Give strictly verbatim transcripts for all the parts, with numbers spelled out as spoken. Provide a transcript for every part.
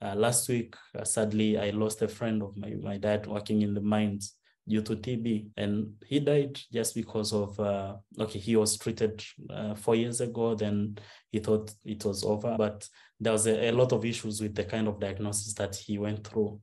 Uh, last week, uh, sadly, I lost a friend of my, my dad working in the mines due to T B, and he died just because of, uh, okay, he was treated uh, four years ago, then he thought it was over, but there was a, a lot of issues with the kind of diagnosis that he went through.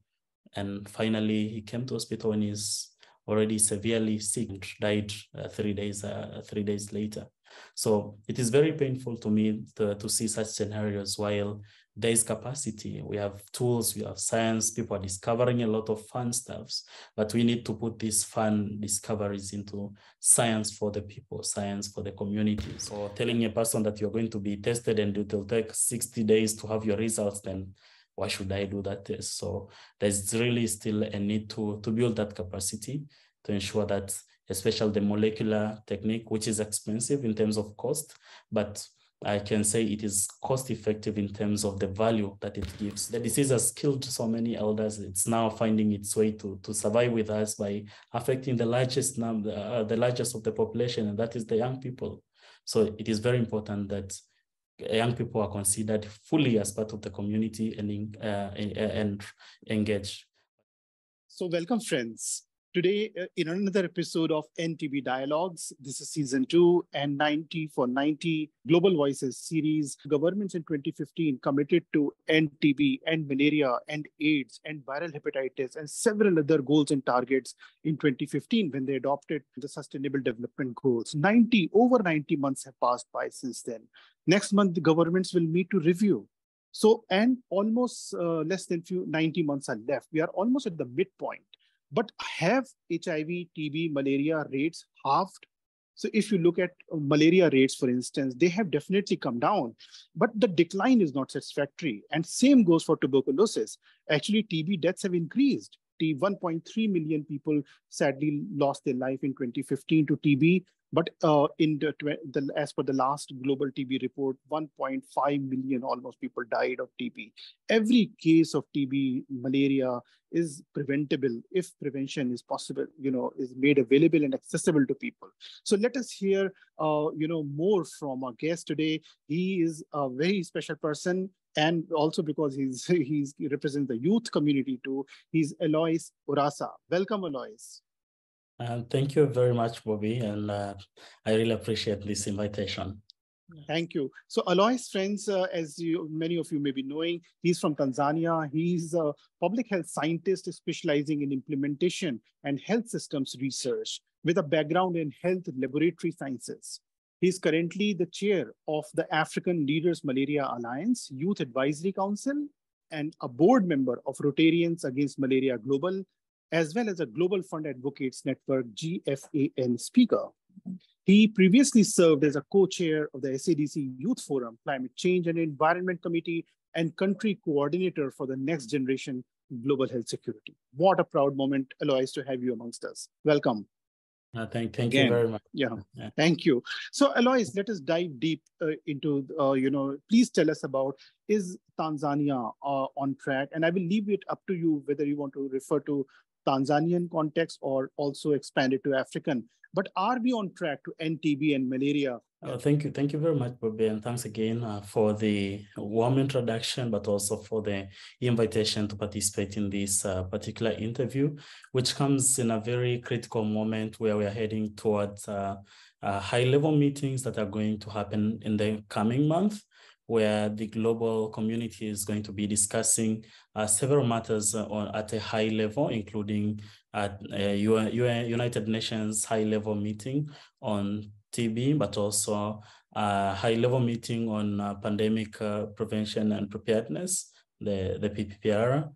And finally, he came to hospital and he's already severely sick and died uh, three days uh, three days later. So it is very painful to me to, to see such scenarios while there is capacity. We have tools, we have science, people are discovering a lot of fun stuffs, but we need to put these fun discoveries into science for the people, science for the communities. Or telling a person that you're going to be tested and it will take sixty days to have your results, then why should I do that test? So there's really still a need to, to build that capacity to ensure that, especially the molecular technique, which is expensive in terms of cost, but I can say it is cost effective in terms of the value that it gives. The disease has killed so many elders. It's now finding its way to, to survive with us by affecting the largest number, uh, the largest of the population, and that is the young people. So it is very important that young people are considered fully as part of the community and, uh, and, and engaged. So welcome, friends. Today, in another episode of N T B Dialogues, this is season two and ninety for ninety Global Voices series. Governments in twenty fifteen committed to N T B and malaria and AIDS and viral hepatitis and several other goals and targets in twenty fifteen when they adopted the Sustainable Development Goals. ninety, over ninety months have passed by since then. Next month, the governments will meet to review. So, and almost uh, less than few ninety months are left. We are almost at the midpoint. But have H I V, T B, malaria rates halved? So if you look at malaria rates, for instance, they have definitely come down, but the decline is not satisfactory. And same goes for tuberculosis. Actually, T B deaths have increased. one point three million people sadly lost their life in twenty fifteen to T B. But uh, in the, the, as per the last global T B report, one point five million almost people died of T B. Every case of T B, malaria is preventable if prevention is possible, you know, is made available and accessible to people. So let us hear, uh, you know, more from our guest today. He is a very special person. And also because he's, he's, he represents the youth community too, he's Aloyce Urassa. Welcome, Aloyce. Uh, thank you very much, Bobby, and uh, I really appreciate this invitation. Thank you. So Aloyce, friends, uh, as you, many of you may be knowing, he's from Tanzania. He's a public health scientist specializing in implementation and health systems research with a background in health laboratory sciences. He's currently the chair of the African Leaders Malaria Alliance Youth Advisory Council and a board member of Rotarians Against Malaria Global, as well as a Global Fund Advocate Network, G F A N speaker. He previously served as a co-chair of the S A D C Youth Forum, Climate Change and Environment Committee, and country coordinator for the next generation global health security. What a proud moment, Aloyce, to have you amongst us. Welcome. Uh, thank thank Again, you very much. Yeah, yeah, thank you. So Aloyce, let us dive deep uh, into, uh, you know, please tell us about, is Tanzania uh, on track? And I will leave it up to you whether you want to refer to Tanzanian context or also expand it to African. But are we on track to N T B and malaria? Oh, thank you. Thank you very much, Bobby. And thanks again uh, for the warm introduction, but also for the invitation to participate in this uh, particular interview, which comes in a very critical moment where we are heading towards uh, uh, high-level meetings that are going to happen in the coming month, where the global community is going to be discussing uh, several matters uh, on, at a high level, including at a U N, U N, United Nations high-level meeting on T B, but also a high-level meeting on uh, pandemic uh, prevention and preparedness, the, the P P P R,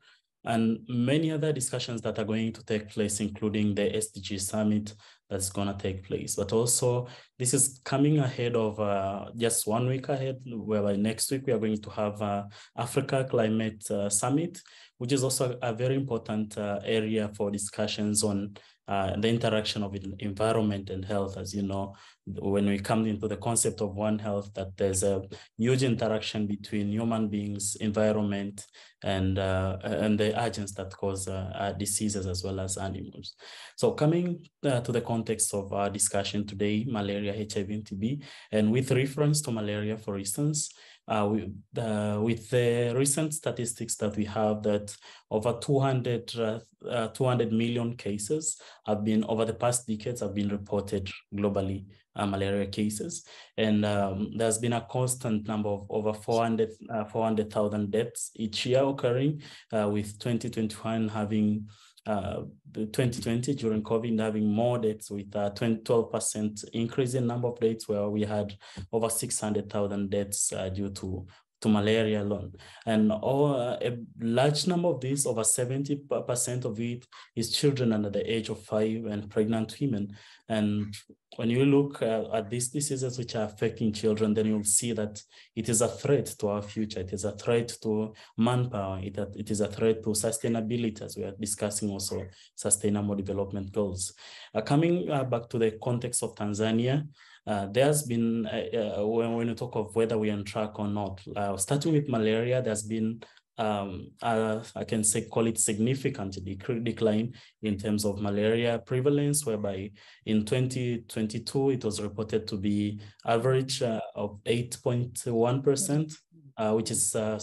and many other discussions that are going to take place, including the S D G summit that's going to take place. But also, this is coming ahead of uh, just one week ahead, whereby next week we are going to have uh, Africa Climate uh, Summit, which is also a very important uh, area for discussions on uh, the interaction of environment and health. As you know, when we come into the concept of One Health, that there's a huge interaction between human beings, environment, and, uh, and the agents that cause uh, diseases as well as animals. So coming uh, to the context of our discussion today, malaria, H I V, and T B, and with reference to malaria, for instance, uh, we, uh, with the recent statistics that we have, that over two hundred, uh, uh, two hundred million cases have been, over the past decades, have been reported globally, uh, malaria cases. And um, there's been a constant number of over four hundred thousand deaths each year occurring, uh, with twenty twenty-one having Uh, twenty twenty during COVID having more deaths, with a twelve percent increase in number of deaths, where we had over six hundred thousand deaths uh, due to to malaria alone. And all, uh, a large number of these, over seventy percent of it, is children under the age of five and pregnant women. And when you look uh, at these diseases which are affecting children, then you'll see that it is a threat to our future. It is a threat to manpower. It, it is a threat to sustainability, as we are discussing also sustainable development goals. Uh, coming uh, back to the context of Tanzania, Uh, there's been, uh, uh, when, when we talk of whether we're on track or not, uh, starting with malaria, there's been, um, uh, I can say, call it significant dec decline in terms of malaria prevalence, whereby in twenty twenty-two, it was reported to be average uh, of eight point one percent, uh, which is uh,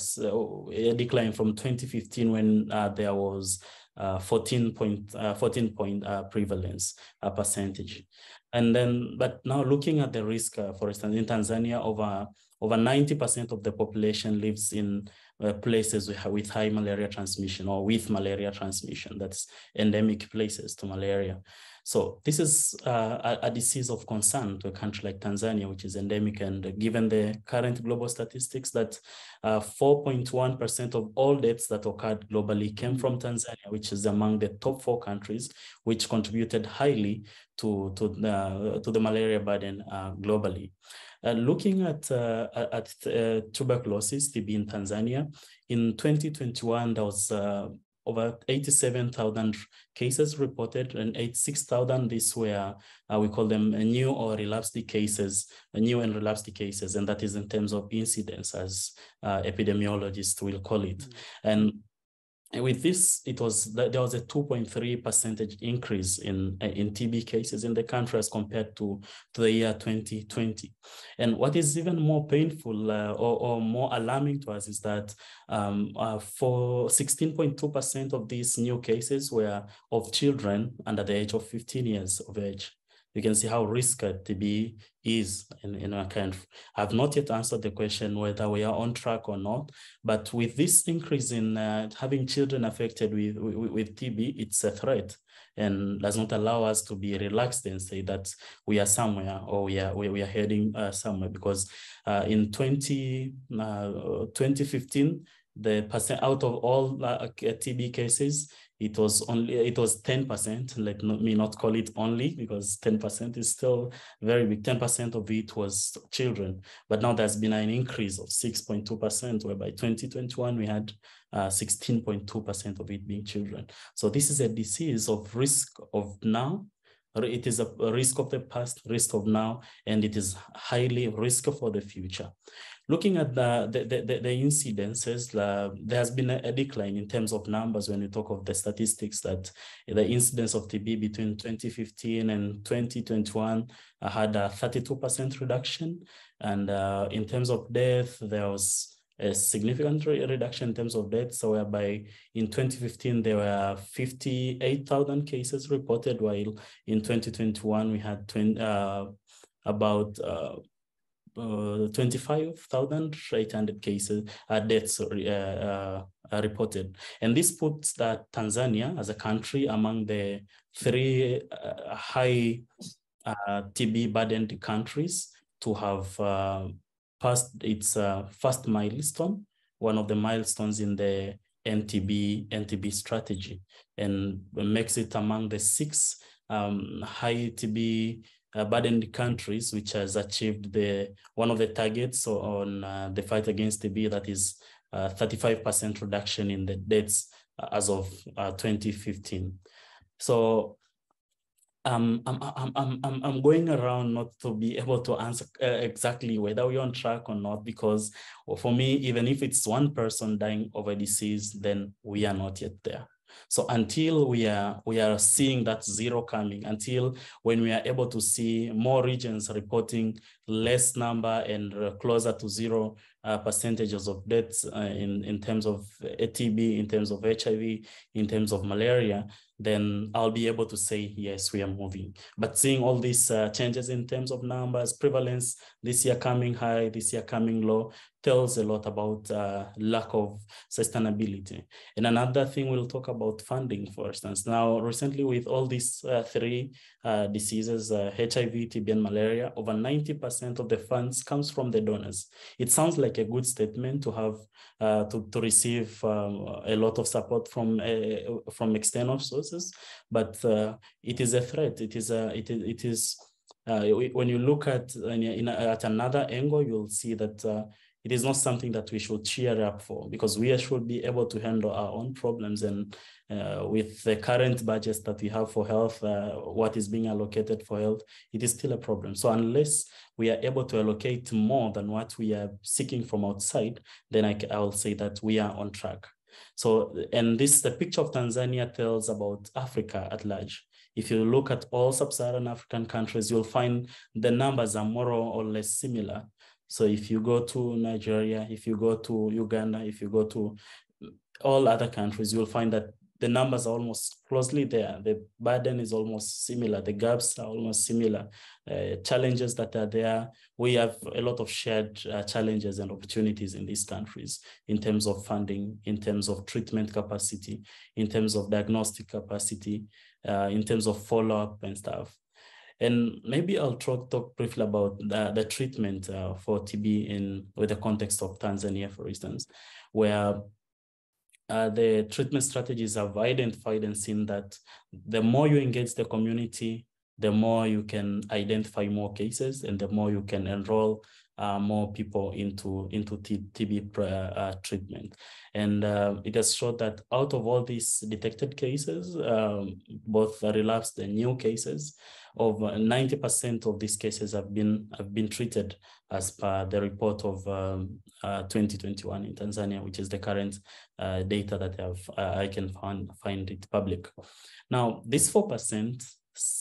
a decline from twenty fifteen, when uh, there was uh, fourteen point, uh, fourteen point uh, prevalence uh, percentage. And then, but now looking at the risk, uh, for instance, in Tanzania, over over ninety percent of the population lives in uh, places with, with high malaria transmission, or with malaria transmission, that's endemic places to malaria. So this is uh, a, a disease of concern to a country like Tanzania, which is endemic. And given the current global statistics that four point one percent uh, of all deaths that occurred globally came from Tanzania, which is among the top four countries, which contributed highly to, to, the, to the malaria burden uh, globally. Uh, looking at, uh, at uh, tuberculosis, T B in Tanzania, in twenty twenty-one, there was uh, over eighty-seven thousand cases reported, and eighty-six thousand, these were, uh, we call them new or relapsed cases, new and relapsed cases, and that is in terms of incidence, as uh, epidemiologists will call it. Mm-hmm. And with this, it was there was a two point three percentage increase in in T B cases in the country as compared to, to the year twenty twenty. And what is even more painful uh, or, or more alarming to us is that um, uh, for sixteen point two percent of these new cases were of children under the age of fifteen years of age. You can see how risky T B is in, in our country. I've not yet answered the question whether we are on track or not, but with this increase in uh, having children affected with, with, with T B, it's a threat and does not allow us to be relaxed and say that we are somewhere, or we are, we, we are heading uh, somewhere, because uh, in twenty fifteen, the percent out of all uh, T B cases, it was only it was ten percent. Let me not call it only, because ten percent is still very big. ten percent of it was children, but now there's been an increase of six point two percent, where by twenty twenty-one we had sixteen point two percent uh, of it being children. So this is a disease of risk of now. It is a risk of the past, risk of now, and it is highly risky for the future. Looking at the, the, the, the incidences, uh, there has been a, a decline in terms of numbers when we talk of the statistics, that the incidence of T B between twenty fifteen and twenty twenty-one uh, had a thirty-two percent reduction. And uh, in terms of death, there was a significant re reduction in terms of deaths, so whereby in twenty fifteen there were fifty-eight thousand cases reported, while in twenty twenty-one we had twenty, uh, about uh, uh, twenty-five thousand eight hundred cases uh, deaths uh, uh, reported. And this puts that Tanzania as a country among the three uh, high uh, T B burdened countries to have uh, past its uh, first milestone, one of the milestones in the N T B strategy, and makes it among the six um, high T B uh, burdened countries which has achieved the one of the targets on uh, the fight against T B, that is uh, thirty-five percent reduction in the deaths as of uh, twenty fifteen. So Um, I'm, I'm, I'm, I'm, I'm going around not to be able to answer uh, exactly whether we're on track or not, because for me, even if it's one person dying of a disease, then we are not yet there. So until we are, we are seeing that zero coming, until when we are able to see more regions reporting less number and closer to zero uh, percentages of deaths uh, in, in terms of T B, in terms of H I V, in terms of malaria, then I'll be able to say, yes, we are moving. But seeing all these uh, changes in terms of numbers, prevalence, this year coming high, this year coming low, tells a lot about uh, lack of sustainability. And another thing, we'll talk about funding, for instance. Now, recently with all these uh, three uh, diseases, uh, H I V, T B, and malaria, over ninety percent of the funds comes from the donors. It sounds like a good statement to have, uh, to, to receive um, a lot of support from, uh, from external sources. But uh, it is a threat. It is a. It is. It is uh, when you look at in a, at another angle, you'll see that uh, it is not something that we should cheer up for, because we should be able to handle our own problems. And uh, with the current budgets that we have for health, uh, what is being allocated for health, it is still a problem. So unless we are able to allocate more than what we are seeking from outside, then I, I will say that we are on track. So, and this, the picture of Tanzania tells about Africa at large. If you look at all sub-Saharan African countries, you'll find the numbers are more or less similar. So if you go to Nigeria, if you go to Uganda, if you go to all other countries, you'll find that the numbers are almost closely there. The burden is almost similar. The gaps are almost similar. Uh, challenges that are there, we have a lot of shared uh, challenges and opportunities in these countries in terms of funding, in terms of treatment capacity, in terms of diagnostic capacity, uh, in terms of follow-up and stuff. And maybe I'll talk, talk briefly about the, the treatment uh, for T B in with the context of Tanzania, for instance, where Uh, the treatment strategies have identified and seen that the more you engage the community, the more you can identify more cases and the more you can enroll uh, more people into, into T B uh, treatment. And uh, it has showed that out of all these detected cases, um, both relapsed and new cases, over ninety percent of these cases have been, have been treated as per the report of um, uh, twenty twenty-one in Tanzania, which is the current uh, data that I've, uh, I can find, find it public. Now, this four percent,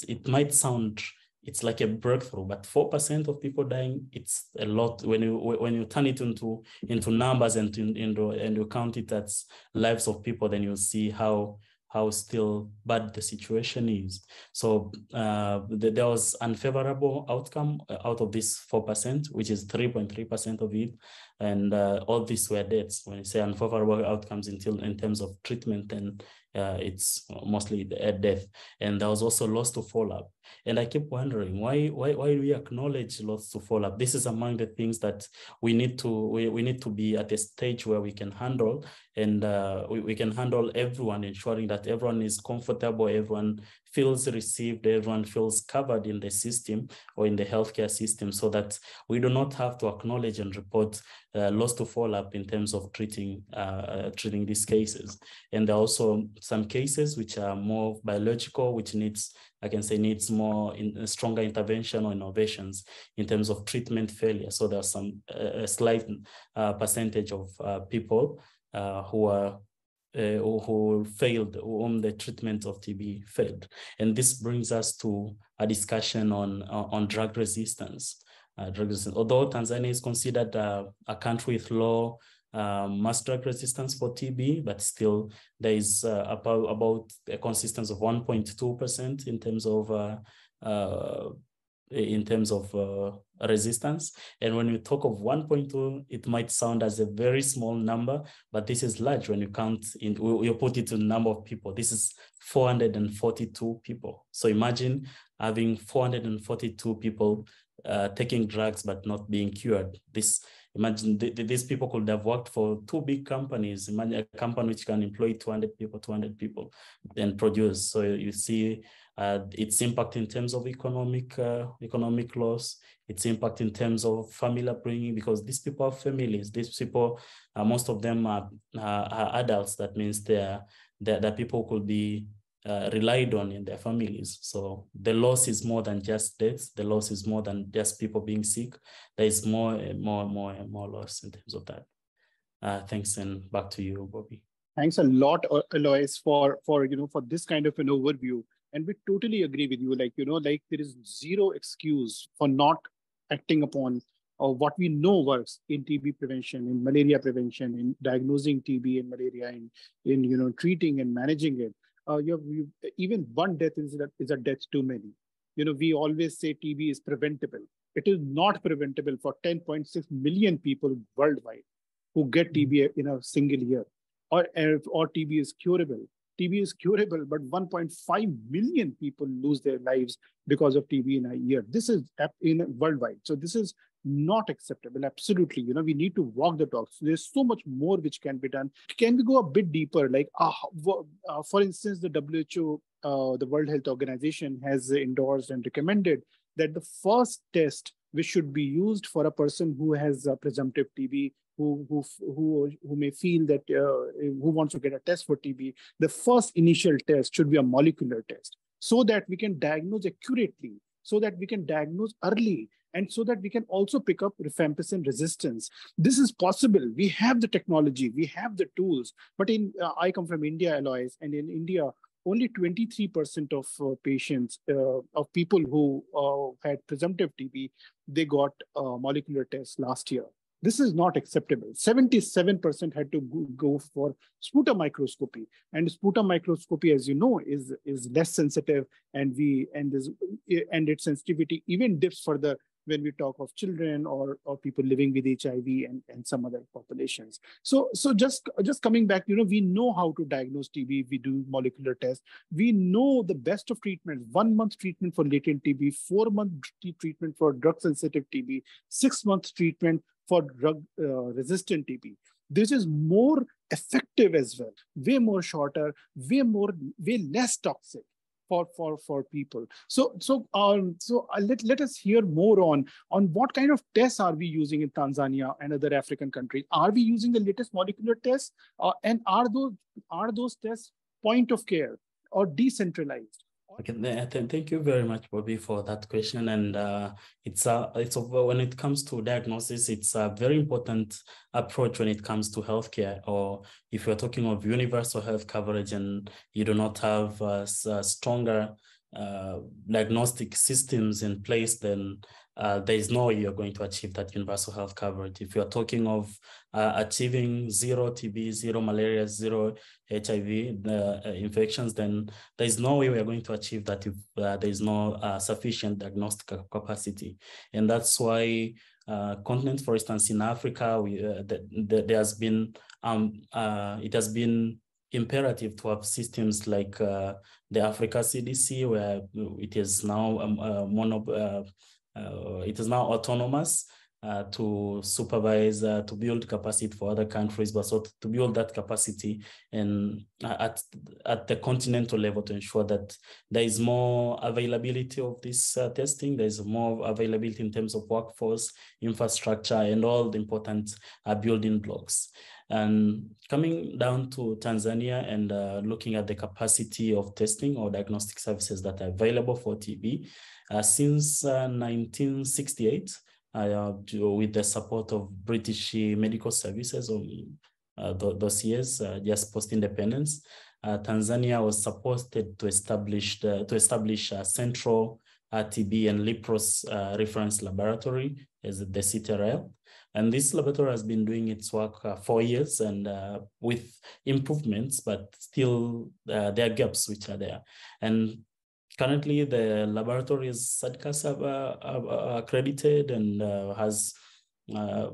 it might sound, it's like a breakthrough, but four percent of people dying, it's a lot. When you when you turn it into, into numbers and, into, and you count it as lives of people, then you'll see how how still bad the situation is. So uh, the, there was unfavorable outcome out of this four percent, which is three point three percent of it. And uh, all these were deaths. When you say unfavorable outcomes until in terms of treatment, then uh, it's mostly a death. And there was also loss to follow-up. And I keep wondering why, why, why do we acknowledge loss to follow-up? This is among the things that we need to, we, we need to be at a stage where we can handle, and uh, we, we can handle everyone, ensuring that everyone is comfortable, everyone feels received, everyone feels covered in the system or in the healthcare system, so that we do not have to acknowledge and report uh, loss to follow-up in terms of treating, uh, treating these cases. And there are also some cases which are more biological, which needs, I can say, needs more in, stronger intervention or innovations in terms of treatment failure. So there's some uh, a slight uh, percentage of uh, people uh, who are uh, who failed, whom the treatment of T B failed, and this brings us to a discussion on uh, on drug resistance. Uh, drug resistance. Although Tanzania is considered uh, a country with low Uh, mass drug resistance for T B, but still there is uh, about, about a consistency of one point two percent in terms of uh, uh, in terms of uh, resistance. And when we talk of one point two, it might sound as a very small number, but this is large when you count in, you put it to the number of people. This is four hundred forty-two people. So imagine having four hundred forty-two people uh, taking drugs but not being cured. This Imagine th th these people could have worked for two big companies. Imagine a company which can employ two hundred people, two hundred people, and produce. So you see uh, its impact in terms of economic uh, economic loss, its impact in terms of family upbringing, because these people have families. These people, uh, most of them are, uh, are adults. That means they're, they're, that people could be Uh, relied on in their families. So the loss is more than just deaths. The loss is more than just people being sick. There is more and more and more and more loss in terms of that. Uh, thanks, and back to you, Bobby. Thanks a lot, Aloyce, for for you know for this kind of an overview. And we totally agree with you. Like you know, like there is zero excuse for not acting upon or what we know works in T B prevention, in malaria prevention, in diagnosing T B and malaria, in in you know treating and managing it. Uh, you have, you, even one death incident is a death too many. You know, we always say T B is preventable. It is not preventable for ten point six million people worldwide who get T B in a single year. Or, or T B is curable. T B is curable, but one point five million people lose their lives because of T B in a year. This is in worldwide. So this is not acceptable. Absolutely. You know, we need to walk the talk. So there's so much more which can be done. Can we go a bit deeper? Like, uh, uh, for instance, the W H O, uh, the World Health Organization, has endorsed and recommended that the first test which should be used for a person who has a presumptive T B, who who who who may feel that uh, who wants to get a test for T B, the first initial test should be a molecular test, so that we can diagnose accurately, so that we can diagnose early, and so that we can also pick up rifampicin resistance. This is possible. We have the technology, we have the tools. But in uh, I come from India, Aloyce, and in India, only twenty-three percent of uh, patients, uh, of people who uh, had presumptive T B, they got uh, molecular tests last year. This is not acceptable. seventy-seven percent had to go for sputum microscopy, and sputum microscopy, as you know, is is less sensitive, and we and this and its sensitivity even dips further when we talk of children or or people living with H I V and and some other populations. So so just just coming back, you know, we know how to diagnose T B. We do molecular tests. We know the best of treatments: one month treatment for latent T B, four month treatment for drug sensitive T B, six month treatment for drug uh, resistant T B. This is more effective as well, way more shorter, way more way less toxic for for for people. So so um so let let us hear more on on what kind of tests are we using in Tanzania and other African countries. Are we using the latest molecular tests, uh, and are those are those tests point of care or decentralized? Okay, thank you very much, Bobby, for that question. And uh, it's uh, it's when it comes to diagnosis, it's a very important approach when it comes to healthcare. Or if you're talking of universal health coverage and you do not have uh, stronger uh, diagnostic systems in place, then uh, there is no way you're going to achieve that universal health coverage. If you're talking of uh, achieving zero T B, zero malaria, zero H I V uh, infections, then there is no way we are going to achieve that if uh, there is no uh, sufficient diagnostic capacity. And that's why uh, continents, for instance, in Africa, we, uh, the, the, there has been, um, uh, it has been imperative to have systems like uh, the Africa C D C, where it is now um, uh, mono, uh, uh, it is now autonomous uh, to supervise, uh, to build capacity for other countries, but so to build that capacity and at at the continental level to ensure that there is more availability of this uh, testing, there is more availability in terms of workforce, infrastructure, and all the important uh, building blocks. And coming down to Tanzania and uh, looking at the capacity of testing or diagnostic services that are available for T B, uh, since uh, nineteen sixty-eight, uh, with the support of British medical services or uh, those years, uh, just post-independence, uh, Tanzania was supported to establish the, to establish a central uh, T B and leprosy uh, reference laboratory, as the C T R L. And this laboratory has been doing its work uh, for years and uh, with improvements, but still uh, there are gaps which are there. And currently the laboratory is S A D C accredited and uh, has, uh,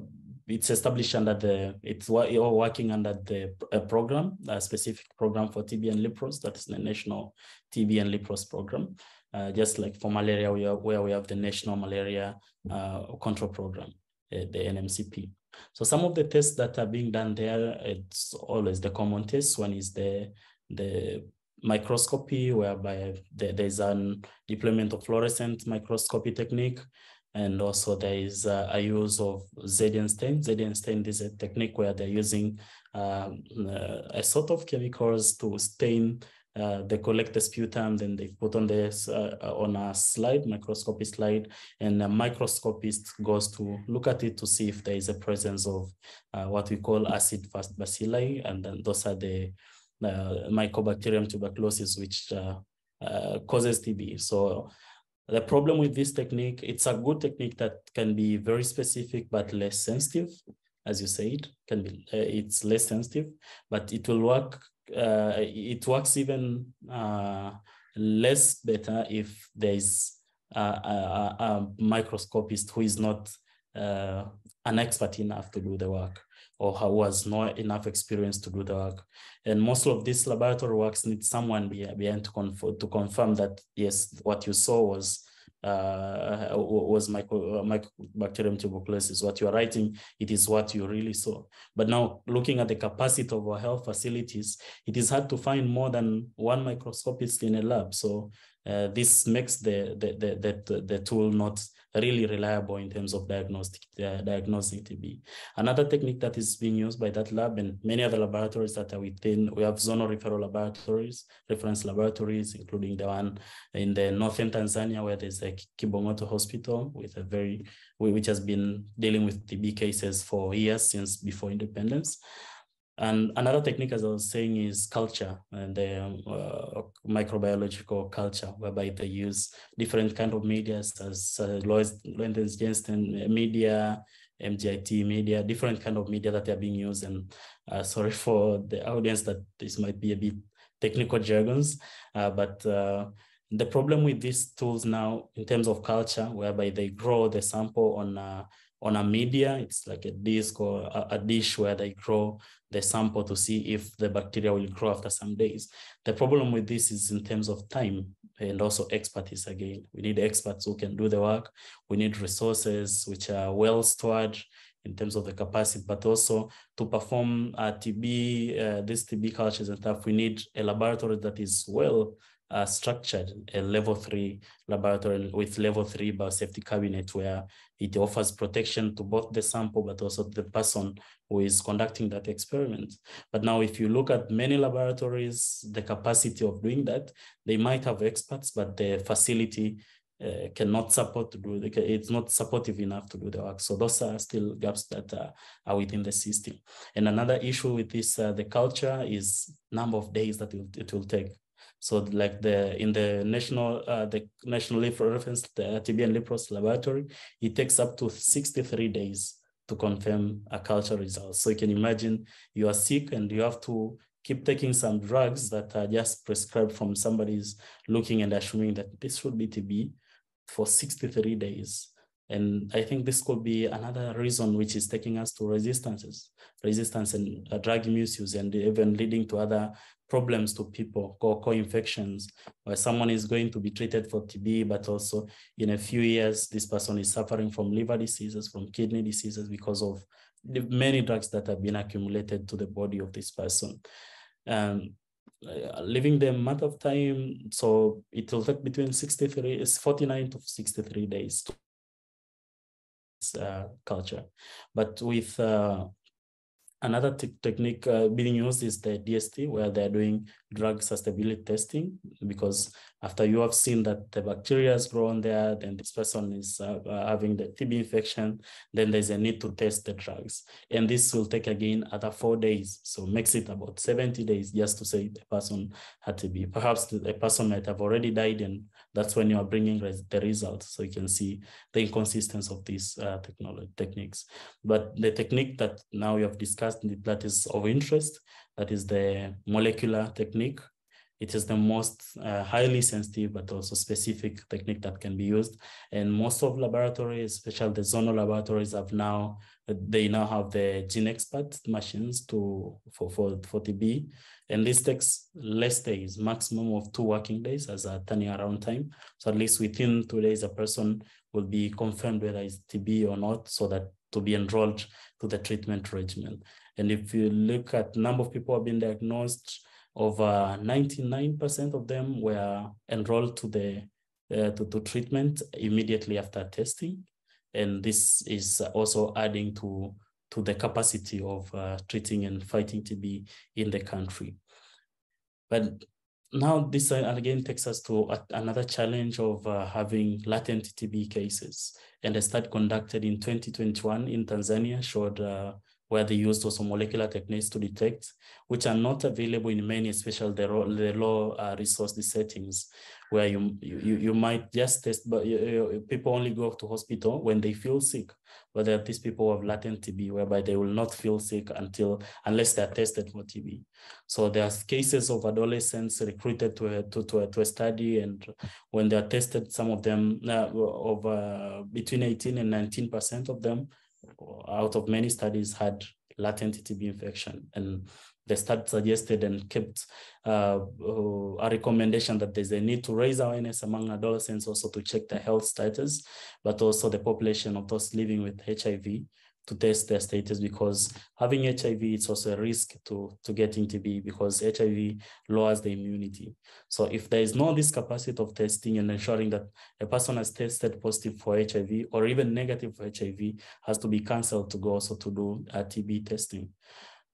it's established under the, it's all working under the uh, program, a specific program for T B and leprosy, that is the National T B and Leprosy Program. Uh, just like for malaria, we are, where we have the National Malaria uh, Control Program, the N M C P. So some of the tests that are being done there, it's always the common tests. One is the, the microscopy, whereby there, there's an deployment of fluorescent microscopy technique. And also there is a, a use of Ziehl-Neelsen. Ziehl-Neelsen is a technique where they're using um, uh, a sort of chemicals to stain Uh, they collect the sputum, then they put on this uh, on a slide, microscopy slide, and the microscopist goes to look at it to see if there is a presence of uh, what we call acid-fast bacilli, and then those are the uh, Mycobacterium tuberculosis, which uh, uh, causes T B. So the problem with this technique, it's a good technique that can be very specific but less sensitive, as you said, can be uh, it's less sensitive, but it will work. Uh, it works even uh, less better if there is a, a, a microscopist who is not uh, an expert enough to do the work, or who has not enough experience to do the work. And most of these laboratory works need someone behind to, conf to confirm that, yes, what you saw was uh, was micro Mycobacterium tuberculosis. What you are writing, it is what you really saw. But now, looking at the capacity of our health facilities, it is hard to find more than one microscopist in a lab. So uh, this makes the the, the the the tool not really reliable in terms of diagnostic uh, diagnosing T B. Another technique that is being used by that lab and many other laboratories that are within, we have zonal referral laboratories, reference laboratories, including the one in the northern Tanzania, where there's a Kibomoto Hospital, with a very, which has been dealing with T B cases for years, since before independence. And another technique, as I was saying, is culture, and the uh, microbiological culture, whereby they use different kind of media, as uh, Löwenstein-Jensen media, M G I T media, different kind of media that are being used. And uh, sorry for the audience that this might be a bit technical jargons, uh, but uh, the problem with these tools now, in terms of culture, whereby they grow the sample on uh, on a media, it's like a disc or a dish where they grow the sample to see if the bacteria will grow after some days. The problem with this is in terms of time and also expertise again. We need experts who can do the work. We need resources which are well stored in terms of the capacity, but also to perform a T B, uh, these T B cultures and stuff, we need a laboratory that is well Uh, structured, a level three laboratory with level three biosafety cabinet, where it offers protection to both the sample but also the person who is conducting that experiment. But now, if you look at many laboratories, the capacity of doing that, they might have experts, but the facility uh, cannot support to do it. It's not supportive enough to do the work. So those are still gaps that uh, are within the system. And another issue with this, uh, the culture, is number of days that it will take. So like the in the national uh, the national reference the T B and leprosy laboratory, it takes up to sixty-three days to confirm a culture result. So you can imagine you are sick and you have to keep taking some drugs that are just prescribed from somebody's looking and assuming that this should be T B for sixty-three days. And I think this could be another reason which is taking us to resistances, resistance and uh, drug misuse, and even leading to other problems to people, co-infections, where someone is going to be treated for T B, but also in a few years, this person is suffering from liver diseases, from kidney diseases, because of the many drugs that have been accumulated to the body of this person. Um, leaving the amount of time, so it will take between forty-nine to sixty-three days to uh, culture. But with uh, Another te technique uh, being used is the D S T, where they're doing drug sustainability testing, because after you have seen that the bacteria has grown there, then this person is uh, having the T B infection, then there's a need to test the drugs. And this will take again other four days. So makes it about seventy days just to say the person had T B. Perhaps the person might have already died, and that's when you are bringing res the results. So you can see the inconsistency of these uh, technology techniques. But the technique that now we have discussed that is of interest, that is the molecular technique. It is the most uh, highly sensitive but also specific technique that can be used. And most of laboratories, especially the zonal laboratories, have now, they now have the GeneXpert machines to for, for, for T B. And this takes less days, maximum of two working days as a turning around time. So at least within two days, a person will be confirmed whether it's T B or not, so that to be enrolled to the treatment regimen. And if you look at number of people who have been diagnosed, over ninety-nine percent of them were enrolled to the uh, to, to treatment immediately after testing. And this is also adding to, to the capacity of uh, treating and fighting T B in the country. But now this uh, again takes us to a, another challenge of uh, having latent T B cases. And a study conducted in twenty twenty-one in Tanzania showed uh, where they used also molecular techniques to detect, which are not available in many, especially the, the low uh, resource settings, where you, you you might just test, but you, you, people only go to hospital when they feel sick, whether these people have latent T B, whereby they will not feel sick until, unless they are tested for T B. So there are cases of adolescents recruited to a, to, to a, to a study, and when they are tested, some of them, uh, of uh, between eighteen and nineteen percent of them, out of many studies, had latent T B infection. And the study suggested and kept uh, uh, a recommendation that there's a need to raise awareness among adolescents also to check their health status, but also the population of those living with H I V to test their status, because having H I V, it's also a risk to, to getting T B, because H I V lowers the immunity. So if there is no this capacity of testing and ensuring that a person has tested positive for H I V or even negative for H I V has to be canceled to go also to do a T B testing.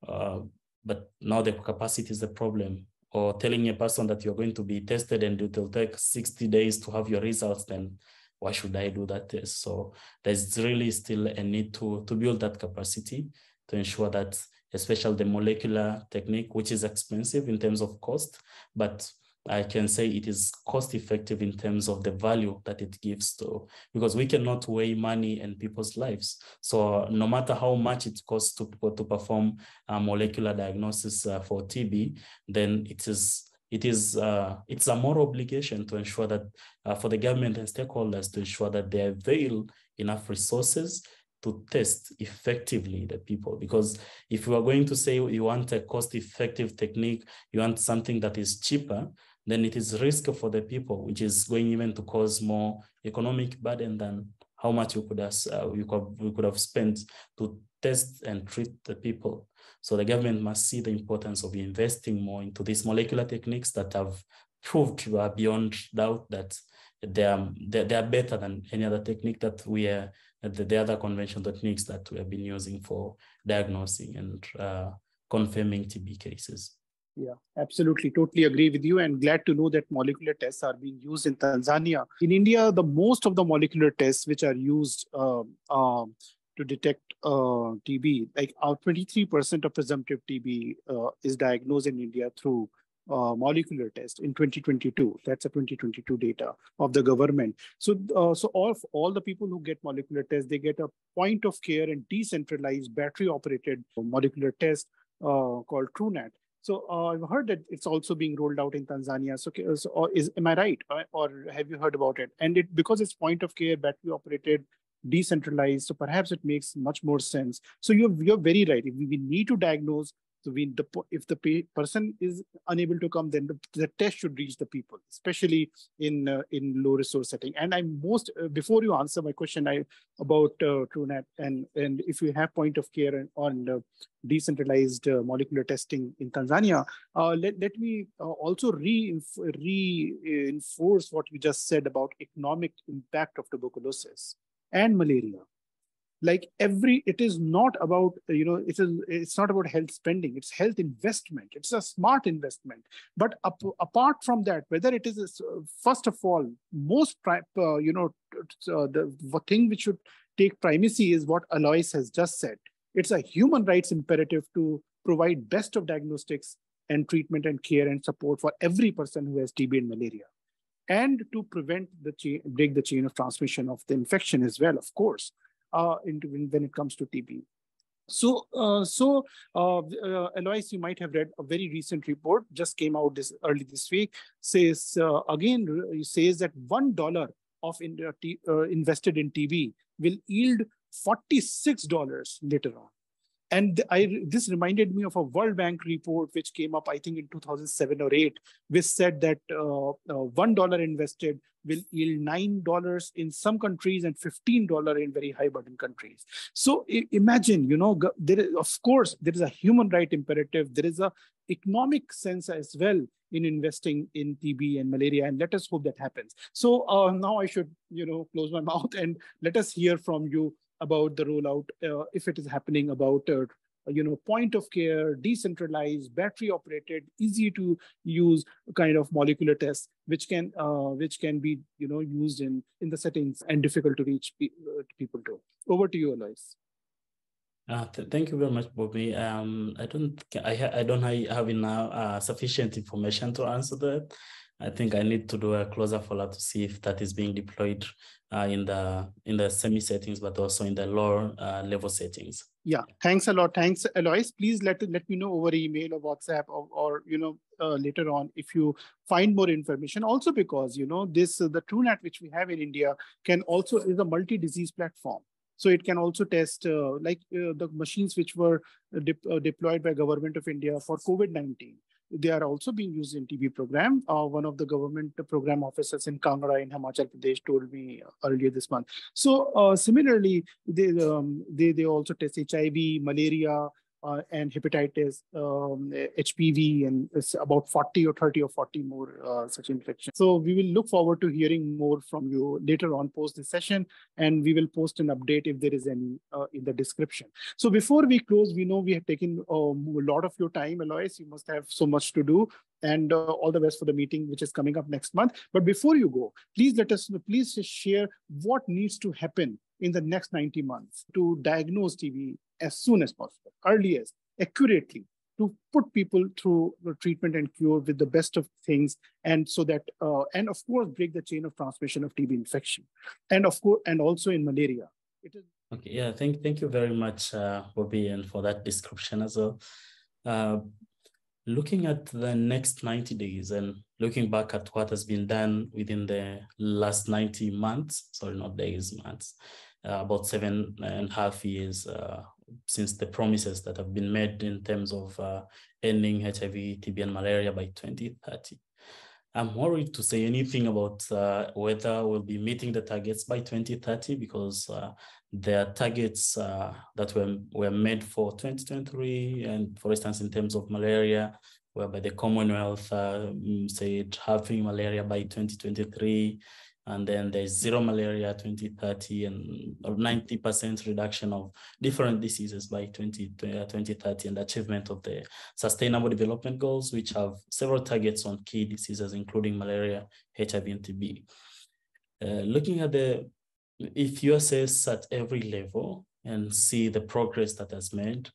Uh, but now the capacity is the problem. Or telling a person that you're going to be tested and it will take sixty days to have your results, then why should I do that test? So there's really still a need to, to build that capacity to ensure that, especially the molecular technique, which is expensive in terms of cost, but I can say it is cost effective in terms of the value that it gives to, because we cannot weigh money and people's lives. So no matter how much it costs to, to perform a molecular diagnosis uh, for T B, then it is It is uh, it's a moral obligation to ensure that uh, for the government and stakeholders to ensure that they avail enough resources to test effectively the people. Because if we are going to say you want a cost-effective technique, you want something that is cheaper, then it is risk for the people, which is going even to cause more economic burden than how much you could have uh, you could you could have spent to test and treat the people. So the government must see the importance of investing more into these molecular techniques that have proved uh, beyond doubt that they are, they are better than any other technique that we are, the, the other conventional techniques that we have been using for diagnosing and uh, confirming T B cases. Yeah, absolutely. Totally agree with you, and glad to know that molecular tests are being used in Tanzania. In India, the most of the molecular tests which are used um, um, to detect uh, T B, like our twenty-three percent of presumptive T B uh, is diagnosed in India through uh, molecular test in twenty twenty-two. That's a twenty twenty-two data of the government. So, uh, so all of, all the people who get molecular tests, they get a point of care and decentralized battery operated molecular test uh, called TrueNat. So uh, I've heard that it's also being rolled out in Tanzania. So, so or is am I right, or, or have you heard about it? And it because it's point of care, battery operated, decentralized, so perhaps it makes much more sense. So you're you're very right. If we need to diagnose, so we the if the pay, person is unable to come, then the, the test should reach the people, especially in uh, in low resource setting. And I'm most uh, before you answer my question I about uh, TrueNat and and if you have point of care and on uh, decentralized uh, molecular testing in Tanzania, uh, let let me uh, also re reinforce what you just said about economic impact of tuberculosis and malaria. Like every, it is not about, you know, it is, it's not about health spending, it's health investment. It's a smart investment. But ap apart from that, whether it is, uh, first of all, most, uh, you know, uh, the thing which should take primacy is what Aloyce has just said. It's a human rights imperative to provide best of diagnostics and treatment and care and support for every person who has T B and malaria, and to prevent the chain, break the chain of transmission of the infection as well, of course, uh, in, when it comes to T B. So, uh, so uh, uh, Aloyce, you might have read a very recent report, just came out this early this week, says, uh, again, says that one dollar of in, uh, t uh, invested in T B will yield forty-six dollars later on. And I, this reminded me of a World Bank report which came up, I think, in two thousand seven or eight, which said that uh, uh, one dollar invested will yield nine dollars in some countries and fifteen dollars in very high burden countries. So imagine, you know, there is, of course, there is a human right imperative. There is an economic sense as well in investing in T B and malaria, and let us hope that happens. So uh, now I should, you know, close my mouth and let us hear from you about the rollout, uh, if it is happening, about uh, you know, point of care, decentralized, battery operated, easy to use kind of molecular tests, which can uh, which can be, you know, used in in the settings and difficult to reach pe uh, people to. Over to you, Aloyce. Uh, th thank you very much, Bobby. Um, I don't I ha I don't have enough uh, sufficient information to answer that. I think I need to do a closer follow-up to see if that is being deployed uh, in the in the semi settings, but also in the lower uh, level settings. Yeah, thanks a lot. Thanks, Aloyce. Please let let me know over email or WhatsApp or, or you know uh, later on if you find more information. Also, because you know this uh, the TrueNat which we have in India can also is a multi-disease platform. So it can also test uh, like uh, the machines which were de uh, deployed by Government of India for COVID nineteen. They are also being used in T B program. Uh, one of the government program officers in Kangra in Himachal Pradesh told me earlier this month. So uh, similarly, they, um, they they also test H I V, malaria, uh, and hepatitis, um, H P V, and it's about forty or thirty or forty more uh, such infections. So we will look forward to hearing more from you later on post this session, and we will post an update if there is any uh, in the description. So before we close, we know we have taken um, a lot of your time, Aloyce. You must have so much to do, and uh, all the best for the meeting which is coming up next month. But before you go, please let us please share what needs to happen in the next ninety months to diagnose T B as soon as possible, earliest, accurately, to put people through treatment and cure with the best of things, and so that, uh, and of course, break the chain of transmission of T B infection, and of course, and also in malaria. It is okay. Yeah, thank thank you very much, uh, Bobby, and for that description as well. Uh, looking at the next ninety days and looking back at what has been done within the last ninety months, sorry, not days, months, uh, about seven and a half years. Uh, since the promises that have been made in terms of uh, ending H I V, T B, and malaria by twenty thirty. I'm worried to say anything about uh, whether we'll be meeting the targets by twenty thirty, because uh, there are targets uh, that were, were made for twenty twenty-three, and for instance, in terms of malaria, whereby the Commonwealth uh, said halving malaria by twenty twenty-three, and then there's zero malaria twenty thirty and ninety percent reduction of different diseases by twenty thirty, and achievement of the Sustainable Development Goals, which have several targets on key diseases, including malaria, H I V, and T B. Uh, looking at the, if you assess at every level and see the progress that has made,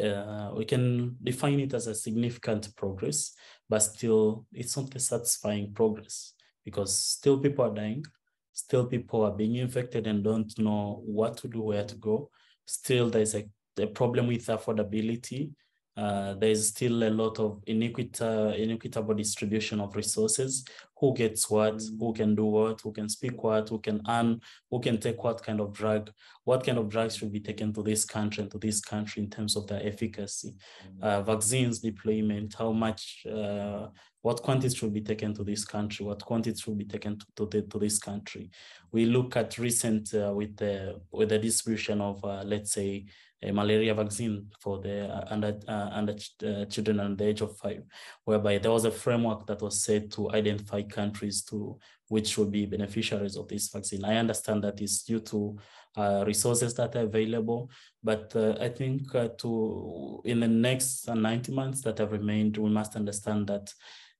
uh, we can define it as a significant progress, but still it's not a satisfying progress, because still people are dying, still people are being infected and don't know what to do, where to go. Still, there's a, a problem with affordability. Uh, there's still a lot of inequita, inequitable distribution of resources. Who gets what, who can do what, who can speak what, who can earn, who can take what kind of drug, what kind of drugs should be taken to this country and to this country in terms of their efficacy. Uh, vaccines deployment, how much, uh, what quantities should be taken to this country, what quantities should be taken to, to, the, to this country. We look at recent, uh, with, the, with the distribution of, uh, let's say, a malaria vaccine for the uh, under, uh, under ch uh, children under the age of five, whereby there was a framework that was set to identify countries to which would be beneficiaries of this vaccine. I understand that it's due to uh, resources that are available, but uh, I think uh, to in the next ninety months that have remained, we must understand that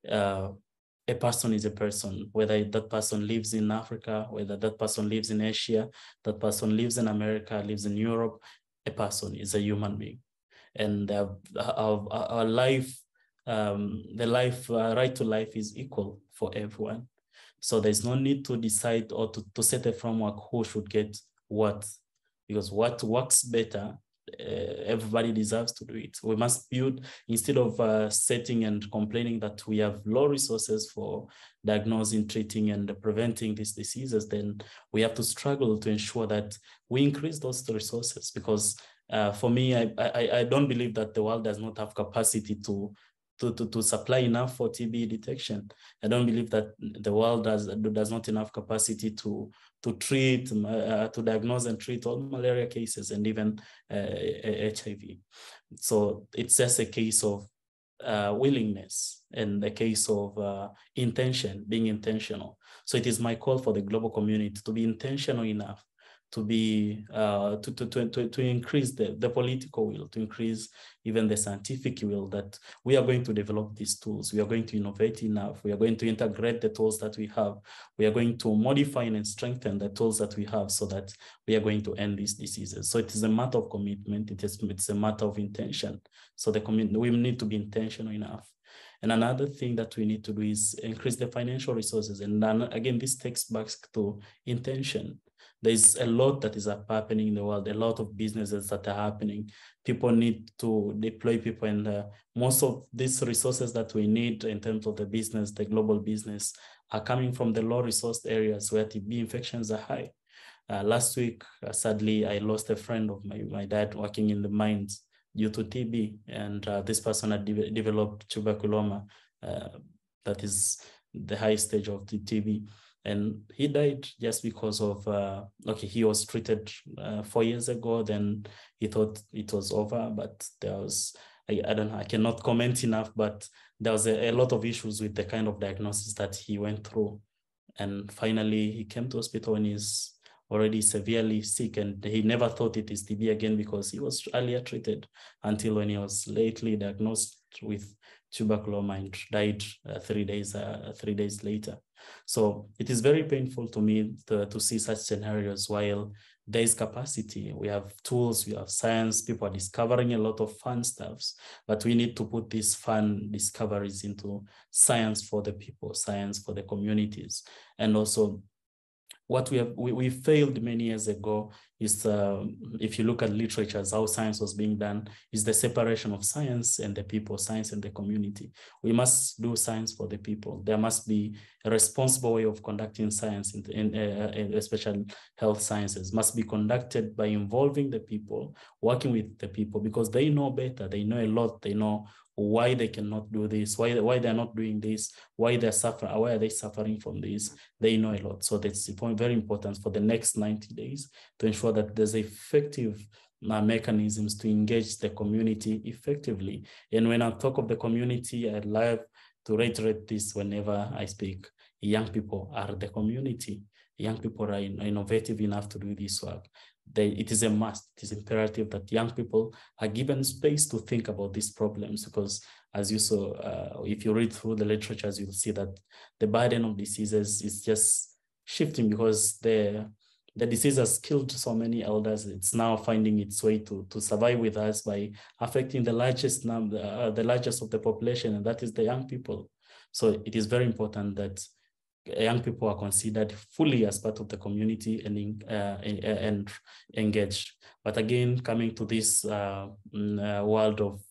uh, a person is a person, whether that person lives in Africa, whether that person lives in Asia, that person lives in America, lives in Europe. A person is a human being, and uh, our, our life, um, the life uh, right to life is equal for everyone. So there's no need to decide or to, to set a framework who should get what, because what works better, uh, everybody deserves to do it. We must build, instead of uh, setting and complaining that we have low resources for diagnosing, treating, and preventing these diseases, then we have to struggle to ensure that we increase those resources. Because uh, for me, I, I I don't believe that the world does not have capacity to to to, to supply enough for T B detection. I don't believe that the world does does not enough capacity to to treat, uh, to diagnose and treat all malaria cases and even uh, H I V. So it's just a case of uh, willingness and a case of uh, intention, being intentional. So it is my call for the global community to be intentional enough to be uh, to, to, to, to increase the, the political will, to increase even the scientific will that we are going to develop these tools, we are going to innovate enough, we are going to integrate the tools that we have, we are going to modify and strengthen the tools that we have so that we are going to end these diseases. So it is a matter of commitment, it is, it's a matter of intention. So the commitment, we need to be intentional enough. And another thing that we need to do is increase the financial resources. And then again, this takes back to intention. There's a lot that is happening in the world, a lot of businesses that are happening. People need to deploy people, and uh, most of these resources that we need in terms of the business, the global business, are coming from the low-resourced areas where T B infections are high. Uh, last week, uh, sadly, I lost a friend of my, my dad working in the mines due to T B, and uh, this person had de developed tuberculoma, uh, that is the high stage of the T B. And he died just because of, uh, okay, he was treated uh, four years ago, then he thought it was over, but there was, I, I don't know, I cannot comment enough, but there was a, a lot of issues with the kind of diagnosis that he went through. And finally, he came to hospital and he's already severely sick, and he never thought it is T B again because he was earlier treated, until when he was lately diagnosed with tuberculosis and died uh, three days uh, three days later. So it is very painful to me to, to see such scenarios. While there is capacity, we have tools, we have science, people are discovering a lot of fun stuffs, but we need to put these fun discoveries into science for the people, science for the communities. And also what we have, we, we failed many years ago is, uh, if you look at literature, how science was being done, is the separation of science and the people, science and the community. We must do science for the people. There must be a responsible way of conducting science, in, in, uh, in especially health sciences, must be conducted by involving the people, working with the people, because they know better, they know a lot, they know why they cannot do this, why, why they're not doing this, why they're suffering, why are they suffering from this? They know a lot. So that's very important for the next ninety days to ensure that there's effective uh, mechanisms to engage the community effectively. And when I talk of the community, I love to reiterate this whenever I speak. Young people are the community. Young people are in, innovative enough to do this work. They, it is a must, it is imperative that young people are given space to think about these problems, because as you saw, uh, if you read through the literatures, you'll see that the burden of diseases is just shifting because the, the disease has killed so many elders. It's now finding its way to, to survive with us by affecting the largest number, uh, the largest of the population, and that is the young people. So it is very important that young people are considered fully as part of the community and, uh, and, and engaged. But again, coming to this uh, world of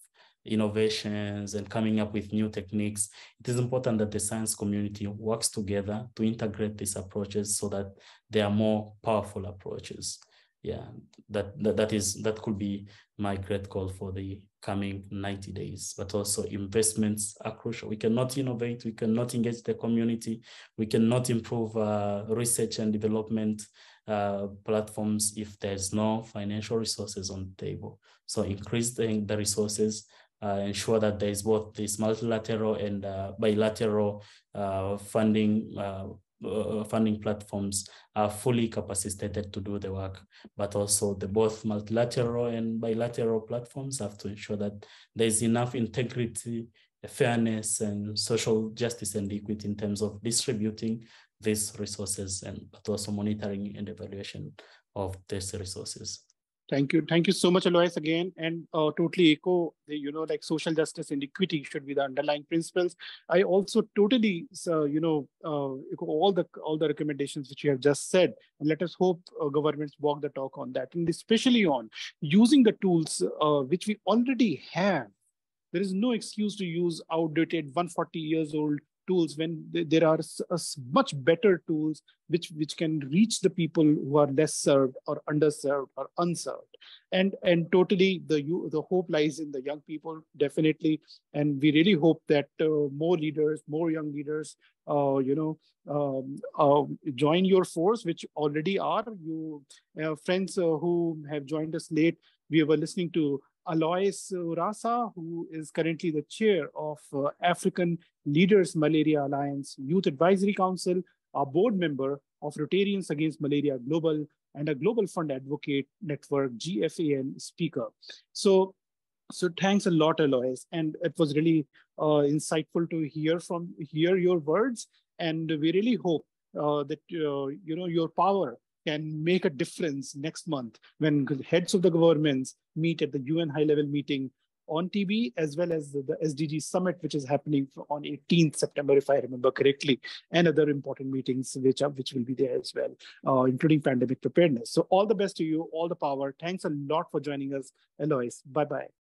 innovations and coming up with new techniques, it is important that the science community works together to integrate these approaches so that they are more powerful approaches. Yeah, that, that, that, is, that could be my great goal for the coming ninety days, but also investments are crucial. We cannot innovate, we cannot engage the community, we cannot improve uh, research and development uh, platforms if there's no financial resources on the table. So increase the, the resources, uh, ensure that there's both this multilateral and uh, bilateral uh, funding uh, Uh, funding platforms are fully capacitated to do the work, but also the both multilateral and bilateral platforms have to ensure that there's enough integrity, fairness, and social justice and equity in terms of distributing these resources, and but also monitoring and evaluation of these resources. Thank you. Thank you so much, Aloyce, again, and uh, totally echo the, you know, like social justice and equity should be the underlying principles. I also totally, uh, you know, uh, echo all the all the recommendations which you have just said, and let us hope uh, governments walk the talk on that, and especially on using the tools uh, which we already have. There is no excuse to use outdated one hundred forty years old tools when there are much better tools which, which can reach the people who are less served or underserved or unserved. And, and totally the, the hope lies in the young people, definitely. And we really hope that uh, more leaders, more young leaders, uh, you know, um, uh, join your force, which already are. You uh, friends uh, who have joined us late, we were listening to Aloyce Urassa, who is currently the chair of uh, African Leaders Malaria Alliance Youth Advisory Council, a board member of Rotarians Against Malaria Global, and a Global Fund Advocate Network, G F A N speaker. So, so thanks a lot, Aloyce. And it was really uh, insightful to hear from hear your words. And we really hope uh, that uh, you know, your power can make a difference next month when the heads of the governments meet at the U N high-level meeting on T B, as well as the, the S D G summit, which is happening on eighteenth September, if I remember correctly, and other important meetings which are, which will be there as well, uh, including pandemic preparedness. So all the best to you, all the power. Thanks a lot for joining us, Aloyce. Bye-bye.